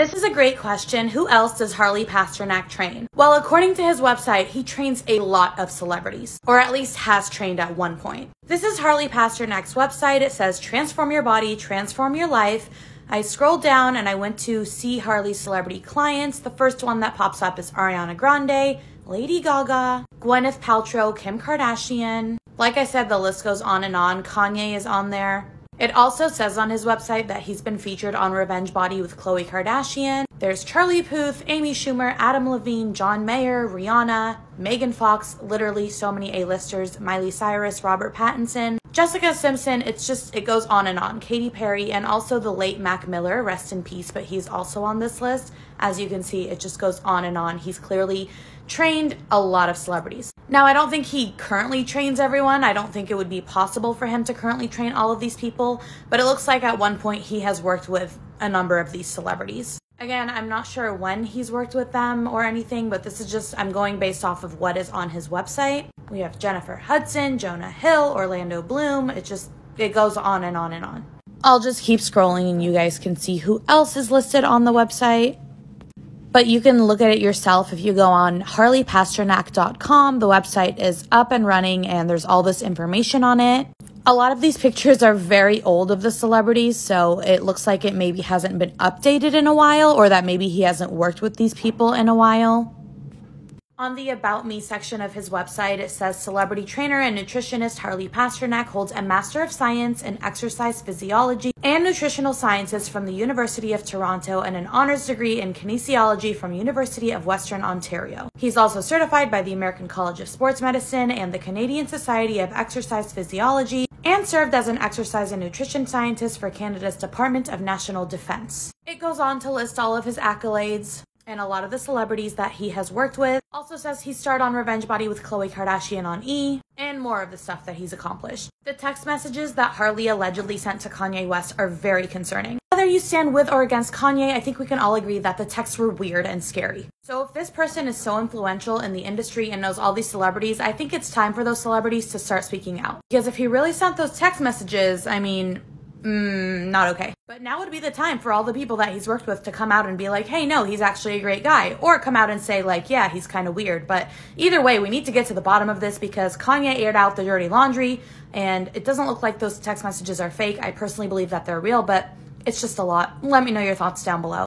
this is a great question. Who else does Harley Pasternak train? Well, according to his website, he trains a lot of celebrities, or at least has trained at one point. This is Harley Pasternak's website. It says, transform your body, transform your life. I scrolled down and I went to see Harley's celebrity clients. The first one that pops up is Ariana Grande, Lady Gaga, Gwyneth Paltrow, Kim Kardashian. Like I said, the list goes on and on. Kanye is on there. It also says on his website that he's been featured on Revenge Body with Khloe Kardashian. There's Charlie Puth, Amy Schumer, Adam Levine, John Mayer, Rihanna, Megan Fox, literally so many A-listers, Miley Cyrus, Robert Pattinson, Jessica Simpson. It's just, it goes on and on. Katy Perry, and also the late Mac Miller, rest in peace, but he's also on this list. As you can see, it just goes on and on. He's clearly trained a lot of celebrities. Now, I don't think he currently trains everyone. I don't think it would be possible for him to currently train all of these people, but it looks like at one point he has worked with a number of these celebrities. Again, I'm not sure when he's worked with them or anything, but this is just, I'm going based off of what is on his website. We have Jennifer Hudson, Jonah Hill, Orlando Bloom. It just, it goes on and on and on. I'll just keep scrolling and you guys can see who else is listed on the website. But you can look at it yourself if you go on harleypasternak.com. The website is up and running and there's all this information on it. A lot of these pictures are very old of the celebrities, so it looks like it maybe hasn't been updated in a while, or that maybe he hasn't worked with these people in a while. On the About Me section of his website, it says celebrity trainer and nutritionist Harley Pasternak holds a Master of Science in Exercise Physiology and Nutritional Sciences from the University of Toronto and an honors degree in Kinesiology from University of Western Ontario. He's also certified by the American College of Sports Medicine and the Canadian Society of Exercise Physiology, and served as an exercise and nutrition scientist for Canada's Department of National Defense. It goes on to list all of his accolades and a lot of the celebrities that he has worked with. Also says he starred on Revenge Body with Khloe Kardashian on E! And more of the stuff that he's accomplished. The text messages that Harley allegedly sent to Kanye West are very concerning. Whether you stand with or against Kanye, I think we can all agree that the texts were weird and scary. So if this person is so influential in the industry and knows all these celebrities, I think it's time for those celebrities to start speaking out. Because if he really sent those text messages, I mean, not okay. But now would be the time for all the people that he's worked with to come out and be like, hey, no, he's actually a great guy. Or come out and say like, yeah, he's kind of weird. But either way, we need to get to the bottom of this because Kanye aired out the dirty laundry and it doesn't look like those text messages are fake. I personally believe that they're real, but it's just a lot. Let me know your thoughts down below.